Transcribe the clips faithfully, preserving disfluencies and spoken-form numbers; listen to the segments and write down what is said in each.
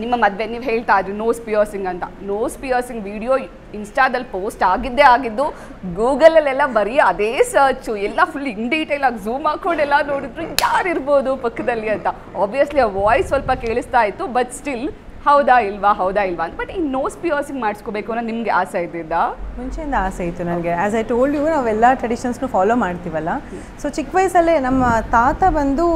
ನಿಮ್ಮ ಮದುವೆ ನೀವು ಹೇಳ್ತಾ ಇದ್ರಿ ನೋಸ್ ಪಿಯರ್ಸಿಂಗ್ ಅಂತ. ನೋಸ್ ಪಿಯರ್ಸಿಂಗ್ ವಿಡಿಯೋ ಇನ್ಸ್ಟಾದಲ್ಲಿ ಪೋಸ್ಟ್ ಆಗಿದ್ದೇ ಆಗಿದ್ದು, ಗೂಗಲಲ್ಲೆಲ್ಲ ಬರೀ ಅದೇ ಸರ್ಚು, ಎಲ್ಲ ಫುಲ್ ಇನ್ ಡೀಟೇಲ್ ಆಗಿ ಝೂಮ್ ಹಾಕೊಂಡೆಲ್ಲ ನೋಡಿದ್ರು ಯಾರಿರ್ಬೋದು ಪಕ್ಕದಲ್ಲಿ ಅಂತ. ಆಬ್ವಿಯಸ್ಲಿ ಆ ವಾಯ್ಸ್ ಸ್ವಲ್ಪ ಕೇಳಿಸ್ತಾ ಇತ್ತು, ಬಟ್ ಸ್ಟಿಲ್ ಹೌದಾ ಇಲ್ವಾ ಹೌದಾ ಇಲ್ವಾ ಅಂತ. ಬಟ್ ಈ ನೋಸ್ ಪಿಯರ್ಸಿಂಗ್ ಮಾಡಿಸ್ಕೋಬೇಕು ಅನ್ನೋ ನಿಮಗೆ ಆಸೆ ಇದ್ದಿದ್ದ ಮುಂಚೆಯಿಂದ? ಆಸೆ ಇತ್ತು ನನಗೆ. ಆ್ಯಸ್ ಐ ಟೋಲ್ಡ್ ಯು, ನಾವೆಲ್ಲ ಟ್ರೆಡಿಷನ್ಸ್ನು ಫಾಲೋ ಮಾಡ್ತೀವಲ್ಲ. ಸೊ ಚಿಕ್ಕ ವಯಸ್ಸಲ್ಲೇ ನಮ್ಮ ತಾತ ಬಂದು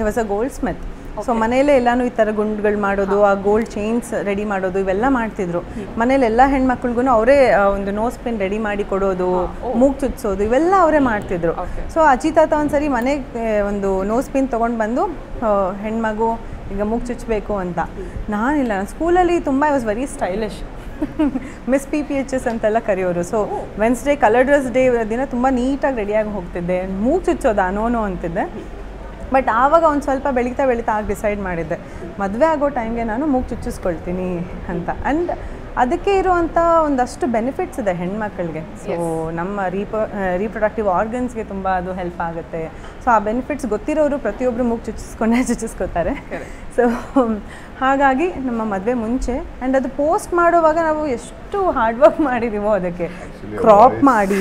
he was a goldsmith. So ಮನೆಯಲ್ಲೇ ಎಲ್ಲಾನು ಈ ಥರ ಗುಂಡುಗಳು ಮಾಡೋದು, ಆ ಗೋಲ್ಡ್ ಚೈನ್ಸ್ ರೆಡಿ ಮಾಡೋದು, ಇವೆಲ್ಲ ಮಾಡ್ತಿದ್ರು. ಮನೇಲಿ ಎಲ್ಲ ಹೆಣ್ಮಕ್ಳಿಗೂ ಅವರೇ ಒಂದು ನೋಸ್ ಪಿನ್ ರೆಡಿ ಮಾಡಿ ಕೊಡೋದು, ಮೂಗ್ ಚುಚ್ಸೋದು, ಇವೆಲ್ಲ ಅವರೇ ಮಾಡ್ತಿದ್ರು. ಸೊ ಅಜ್ಜಿ ತಾತ ಒಂದ್ಸರಿ ಮನೆಗೆ ಒಂದು ನೋಸ್ ಪಿನ್ ತೊಗೊಂಡು ಬಂದು ಹೆಣ್ಮಗು ಈಗ ಮೂಗ್ ಚುಚ್ಚಬೇಕು ಅಂತ. ನಾನಿಲ್ಲ, ನಾನು ಸ್ಕೂಲಲ್ಲಿ ತುಂಬ I was very stylish, miss P P H S ಅಂತೆಲ್ಲ ಕರೆಯೋರು. So Wednesday colour dress day ದಿನ ತುಂಬ ನೀಟಾಗಿ ರೆಡಿಯಾಗಿ ಹೋಗ್ತಿದ್ದೆ. ಮೂಗ್ ಚುಚ್ಚೋದಾ ನೋನೋ ಅಂತಿದ್ದೆ. ಬಟ್ ಆವಾಗ ಒಂದು ಸ್ವಲ್ಪ ಬೆಳೀತಾ ಬೆಳೀತಾ ಆಗ ಡಿಸೈಡ್ ಮಾಡಿದ್ದೆ, ಮದುವೆ ಆಗೋ ಟೈಮ್ಗೆ ನಾನು ಮೂಗು ಚುಚ್ಚಿಸ್ಕೊಳ್ತೀನಿ ಅಂತ. ಆ್ಯಂಡ್ ಅದಕ್ಕೆ ಇರುವಂಥ ಒಂದಷ್ಟು ಬೆನಿಫಿಟ್ಸ್ ಇದೆ ಹೆಣ್ಮಕ್ಳಿಗೆ. ಸೊ ನಮ್ಮ ರೀಪ ರೀಪ್ರೊಡಕ್ಟಿವ್ ಆರ್ಗನ್ಸ್ಗೆ ತುಂಬ ಅದು ಹೆಲ್ಪ್ ಆಗುತ್ತೆ. ಸೊ ಆ ಬೆನಿಫಿಟ್ಸ್ ಗೊತ್ತಿರೋರು ಪ್ರತಿಯೊಬ್ಬರು ಮೂಗು ಚುಚ್ಚಿಸ್ಕೊಂಡೇ ಚುಚ್ಚಿಸ್ಕೋತಾರೆ. ಸೊ ಹಾಗಾಗಿ ನಮ್ಮ ಮದುವೆ ಮುಂಚೆ ಆ್ಯಂಡ್ ಅದು ಪೋಸ್ಟ್ ಮಾಡುವಾಗ ನಾವು ಎಷ್ಟು ಹಾರ್ಡ್ ವರ್ಕ್ ಮಾಡಿದೀವೋ ಅದಕ್ಕೆ, ಕ್ರಾಪ್ ಮಾಡಿ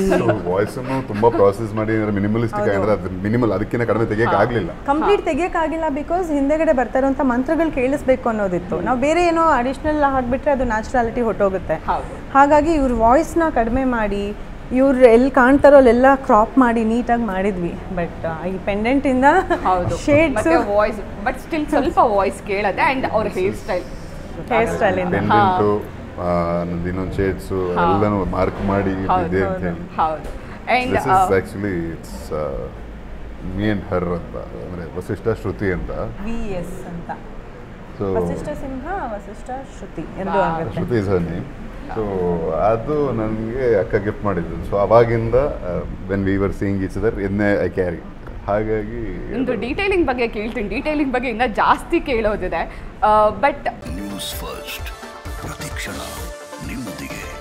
ವಾಯ್ಸನ್ನು ತುಂಬ ಪ್ರಾಸೆಸ್ ಮಾಡಿ ಮಿನಿಮಲಿಸ್ಟಿಕ್ ಆಗಿದ್ರೆ ಅದು ಮಿನಿಮಲ್, ಅದಕ್ಕಿಂತ ಕಡಿಮೆ ತೆಗಿಯೋಕ್ಕಾಗಲಿಲ್ಲ, ಕಂಪ್ಲೀಟ್ ತೆಗಿಯೋಕ್ಕಾಗಿಲ್ಲ. ಬಿಕಾಸ್ ಹಿಂದೆಗಡೆ ಬರ್ತಾ ಇರೋಂಥ ಮಂತ್ರಗಳು ಕೇಳಿಸ್ಬೇಕು ಅನ್ನೋದಿತ್ತು. ನಾವು ಬೇರೆ ಏನೋ ಅಡಿಷ್ನಲ್ ಹಾಕಿಬಿಟ್ರೆ ಅದು ನ್ಯಾಚುರಾಲಿಟಿ ಹೊಟ್ಟೋಗುತ್ತೆ. ಹಾಗಾಗಿ ಇವ್ರ ವಾಯ್ಸ್ನ ಕಡಿಮೆ ಮಾಡಿ, ಇವ್ರು ಎಲ್ಲಿ ಕಾಣ್ತಾರೋ ಅಲ್ಲೆಲ್ಲ ಕ್ರಾಪ್ ಮಾಡಿ ನೀಟಾಗಿ ಮಾಡಿದ್ವಿ. ಬಟ್ ಈ ಪೆಂಡೆಂಟಿಂದ ಹೌದು ಶೇಡ್ಸ್ ವಾಯ್ಸ್, ಬಟ್ ಸ್ಟಿಲ್ ಸ್ವಲ್ಪ ವಾಯ್ಸ್ ಕೇಳತ್ತೆ. ಆ್ಯಂಡ್ ಅವ್ರ ಹೇರ್ ಸ್ಟೈಲ್ ಹೇರ್ ಸ್ಟೈಲಿಂದ ಇನ್ನೊಂದು ಶೇಡ್ಸು ಎಲ್ಲನೂ ಮಾರ್ಕ್ ಮಾಡಿ ಇದೆ ಅಂತ ಹೇಳಿ. ಹೌದು. And actually it's me and her ಅಂತ, ಅಂದರೆ ವಸಿಷ್ಠ ಶ್ರುತಿ ಅಂತ, ವಿ ಎಸ್ ಅಂತ. ಸೊ ವಸಿಷ್ಠ ಸಿಂಹ, ವಸಿಷ್ಠ ಶ್ರುತಿ ಎರಡು ಆಗುತ್ತೆ. Shruti is her name. So ಅದು ನನಗೆ ಅಕ್ಕ ಗಿಫ್ಟ್ ಮಾಡಿದ್ದು. ಸೊ ಅವಾಗಿಂದ when we were seeing each other ಇದನ್ನೇ ಐ ಕ್ಯಾರಿ. ಹಾಗಾಗಿ ಒಂದು ಡೀಟೇಲಿಂಗ್ ಬಗ್ಗೆ ಕೇಳ್ತೀನಿ, ಡೀಟೇಲಿಂಗ್ ಬಗ್ಗೆ ಇನ್ನೂ ಜಾಸ್ತಿ ಕೇಳೋದಿದೆ. ಬಟ್ ನ್ಯೂಸ್ ಫಸ್ಟ್ ಪ್ರತಿಕ್ಷಣ ನಿಮ್ಮೊಂದಿಗೆ.